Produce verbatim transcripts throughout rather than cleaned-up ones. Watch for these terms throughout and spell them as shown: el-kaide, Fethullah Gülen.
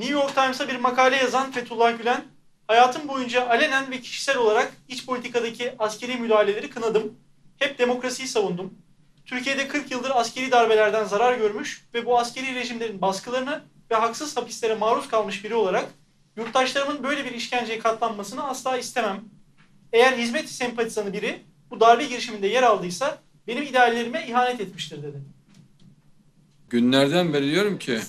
New York Times'a bir makale yazan Fethullah Gülen, hayatım boyunca alenen ve kişisel olarak iç politikadaki askeri müdahaleleri kınadım. Hep demokrasiyi savundum. Türkiye'de kırk yıldır askeri darbelerden zarar görmüş ve bu askeri rejimlerin baskılarına ve haksız hapislere maruz kalmış biri olarak yurttaşlarımın böyle bir işkenceye katlanmasını asla istemem. Eğer hizmet sempatizanı biri bu darbe girişiminde yer aldıysa benim ideallerime ihanet etmiştir dedi. Günlerden beri diyorum ki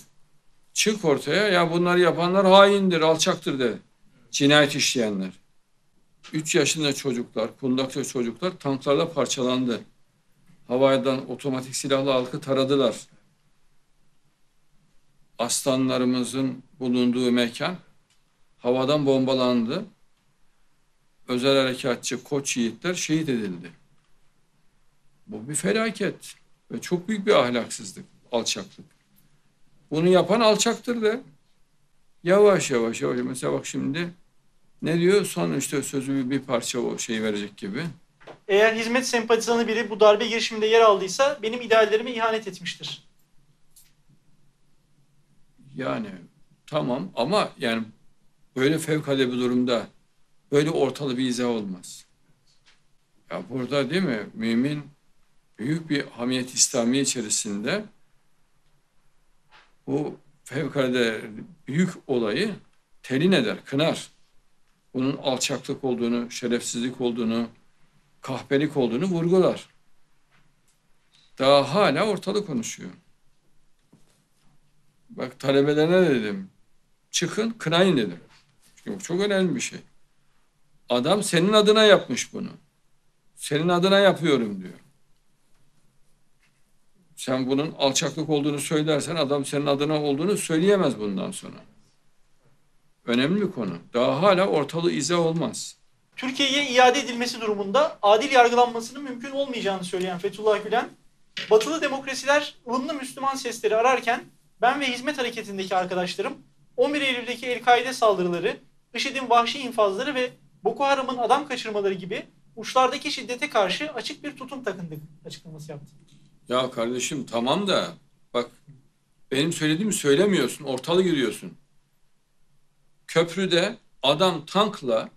çık ortaya, ya bunları yapanlar haindir, alçaktır dedi. Cinayet işleyenler. Üç yaşında çocuklar, kundakçı çocuklar tanklarla parçalandı. Havadan otomatik silahlı halkı taradılar. Aslanlarımızın bulunduğu mekan havadan bombalandı. Özel harekatçı koç yiğitler şehit edildi. Bu bir felaket ve çok büyük bir ahlaksızlık, alçaklık. Bunu yapan alçaktır da. Yavaş yavaş yavaş. Mesela bak şimdi ne diyor? Son işte sözü bir parça o şeyi verecek gibi. Eğer hizmet sempatizanı biri bu darbe girişiminde yer aldıysa benim ideallerime ihanet etmiştir. Yani tamam ama yani böyle fevkalade bir durumda böyle ortalı bir izah olmaz. Ya burada değil mi mümin büyük bir hamiyet İslami içerisinde bu fevkalade büyük olayı telin eder, kınar. Bunun alçaklık olduğunu, şerefsizlik olduğunu, kahpelik olduğunu vurgular. Daha hala ortalık konuşuyor. Bak talebelerine dedim, çıkın kınayın dedim. Çünkü bu çok önemli bir şey. Adam senin adına yapmış bunu. Senin adına yapıyorum diyor. Sen bunun alçaklık olduğunu söylersen adam senin adına olduğunu söyleyemez bundan sonra. Önemli bir konu. Daha hala ortalığı izah olmaz. Türkiye'ye iade edilmesi durumunda adil yargılanmasının mümkün olmayacağını söyleyen Fethullah Gülen, batılı demokrasiler ılımlı Müslüman sesleri ararken ben ve hizmet hareketindeki arkadaşlarım on bir Eylül'deki el-kaide saldırıları, IŞİD'in vahşi infazları ve Boko Haram'ın adam kaçırmaları gibi uçlardaki şiddete karşı açık bir tutum takındık açıklaması yaptı. Ya kardeşim tamam da bak benim söylediğimi söylemiyorsun, ortalığı giriyorsun. Köprüde adam tankla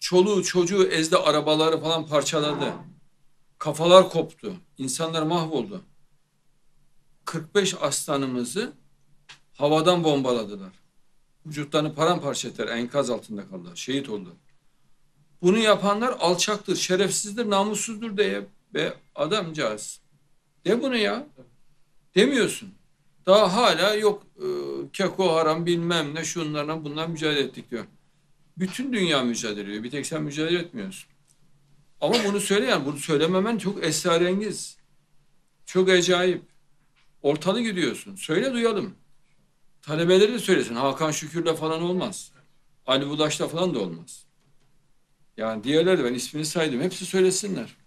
çoluğu çocuğu ezdi, arabaları falan parçaladı. Kafalar koptu, insanlar mahvoldu. kırk beş aslanımızı havadan bombaladılar. Vücutlarını paramparça ettiler, enkaz altında kaldılar, şehit oldu. Bunu yapanlar alçaktır, şerefsizdir, namussuzdur diye be adamcağız. De bunu ya. Demiyorsun. Daha hala yok e, keko haram bilmem ne şunlarla bundan mücadele ettik diyor. Bütün dünya mücadele ediyor. Bir tek sen mücadele etmiyorsun. Ama bunu söyle yani. Bunu söylememen çok esrarengiz. Çok acayip. Ortalı gidiyorsun. Söyle duyalım. Talebeleri de söylesin. Hakan Şükür'le falan olmaz. Ali Bulaş'la falan da olmaz. Yani diğerleri de ben ismini saydım. Hepsi söylesinler.